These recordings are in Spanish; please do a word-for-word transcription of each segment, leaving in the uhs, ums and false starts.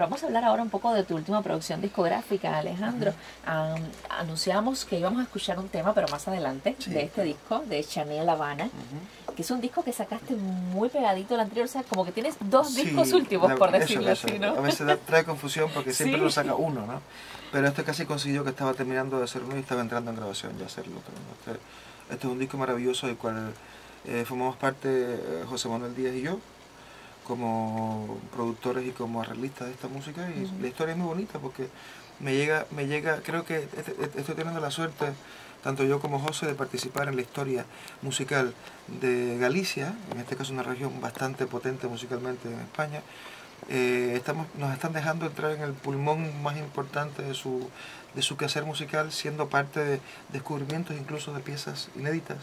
Pero vamos a hablar ahora un poco de tu última producción discográfica, Alejandro. Um, anunciamos que íbamos a escuchar un tema, pero más adelante, sí, de este disco, de Chané Habana, uh-huh, que es un disco que sacaste muy pegadito al anterior, o sea, como que tienes dos discos, sí, últimos, por decirlo eso, eso. así, ¿no? A veces da, trae confusión porque siempre, sí, lo saca uno, ¿no? Pero este casi consiguió, que estaba terminando de hacer uno y estaba entrando en grabación ya hacerlo otro, ¿no? Este, este es un disco maravilloso del cual eh, formamos parte eh, José Manuel Díaz y yo, como productores y como arreglistas de esta música, y uh-huh, la historia es muy bonita porque me llega, me llega creo que estoy teniendo la suerte, tanto yo como José, de participar en la historia musical de Galicia, en este caso una región bastante potente musicalmente en España. Eh, estamos, nos están dejando entrar en el pulmón más importante de su, de su quehacer musical, siendo parte de descubrimientos incluso de piezas inéditas.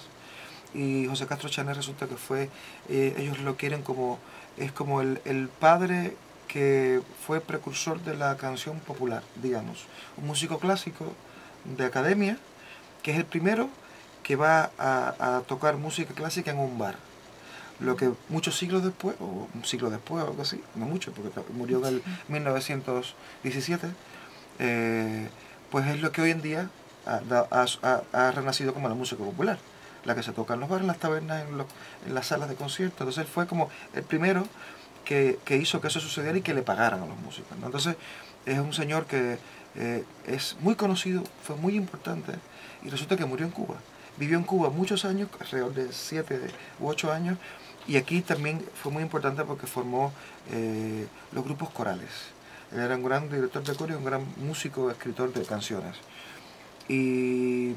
Y José Castro Chané resulta que fue, eh, ellos lo quieren como, es como el, el padre que fue precursor de la canción popular, digamos. Un músico clásico de academia, que es el primero que va a, a tocar música clásica en un bar. Lo que muchos siglos después, o un siglo después o algo así, no mucho, porque murió en el mil novecientos diecisiete, eh, pues es lo que hoy en día ha, ha, ha, ha renacido como la música popular, la que se toca en los bares, en las tabernas, en, los, en las salas de conciertos. Entonces él fue como el primero que, que hizo que eso sucediera y que le pagaran a los músicos, ¿no? Entonces es un señor que eh, es muy conocido, fue muy importante, y resulta que murió en Cuba. Vivió en Cuba muchos años, alrededor de siete u ocho años, y aquí también fue muy importante porque formó eh, los grupos corales. Él era un gran director de coro y un gran músico, escritor de canciones. Y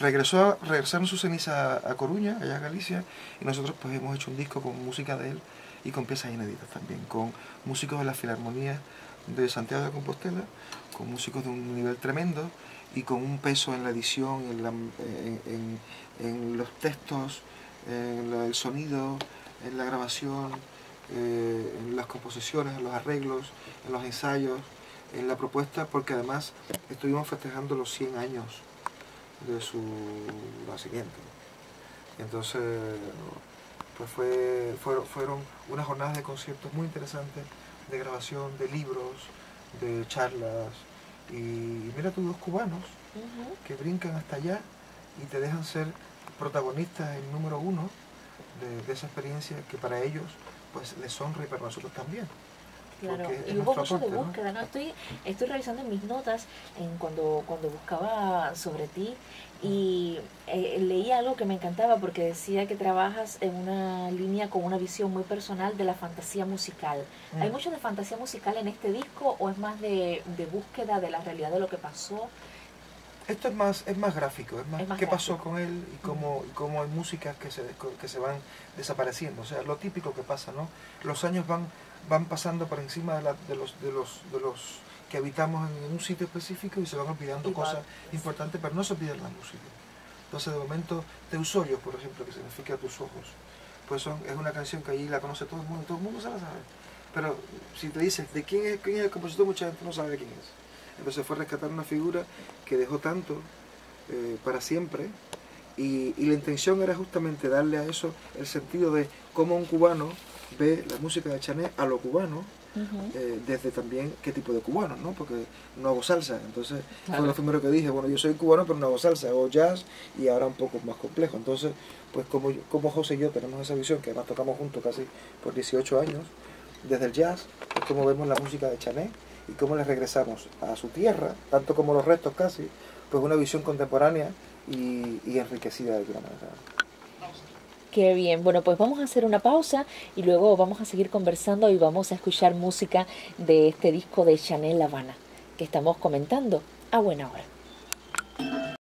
regresó, regresaron sus cenizas a Coruña, allá en Galicia, y nosotros pues hemos hecho un disco con música de él y con piezas inéditas también, con músicos de la Filarmonía de Santiago de Compostela, con músicos de un nivel tremendo y con un peso en la edición, en, la, en, en, en los textos, en la, el sonido, en la grabación, eh, en las composiciones, en los arreglos, en los ensayos, en la propuesta, porque además estuvimos festejando los cien años de su nacimiento. Entonces, pues fue, fueron, fueron unas jornadas de conciertos muy interesantes, de grabación, de libros, de charlas, y mira tú, dos cubanos, uh-huh, que brincan hasta allá y te dejan ser protagonistas, el número uno de, de esa experiencia que para ellos pues les honra, y para nosotros también. Claro, y hubo mucho de búsqueda, ¿no? Estoy, estoy revisando mis notas en cuando, cuando buscaba sobre ti, y eh, leía algo que me encantaba porque decía que trabajas en una línea con una visión muy personal de la fantasía musical. Mm. ¿Hay mucho de fantasía musical en este disco, o es más de, de búsqueda de la realidad de lo que pasó? Esto es más, es más gráfico, es más, es más qué gráfico. pasó con él y cómo, y cómo hay músicas que se, que se van desapareciendo. O sea, lo típico que pasa, ¿no? Los años van... van pasando por encima de, la, de, los, de, los, de los que habitamos en un sitio específico, y se van olvidando Igual. cosas importantes, pero no se olvidan la música. Entonces, de momento, Teus Ollos, por ejemplo, que significa tus ojos, pues son, es una canción que allí la conoce todo el mundo, todo el mundo se la sabe. Pero si te dices de quién es, quién es el compositor, mucha gente no sabe de quién es. Entonces fue a rescatar una figura que dejó tanto eh, para siempre, y, y la intención era justamente darle a eso el sentido de cómo un cubano ve la música de Chané a lo cubano, uh-huh, eh, desde también qué tipo de cubanos, ¿no? Porque no hago salsa, entonces claro, fue lo primero que dije, bueno, yo soy cubano pero no hago salsa, hago jazz, y ahora un poco más complejo. Entonces, pues como, yo, como José y yo tenemos esa visión, que además tocamos juntos casi por dieciocho años, desde el jazz, es como vemos la música de Chané y cómo le regresamos a su tierra, tanto como los restos casi, pues una visión contemporánea y, y enriquecida de alguna manera. Qué bien, bueno, pues vamos a hacer una pausa y luego vamos a seguir conversando y vamos a escuchar música de este disco de Chané Habana que estamos comentando a buena hora.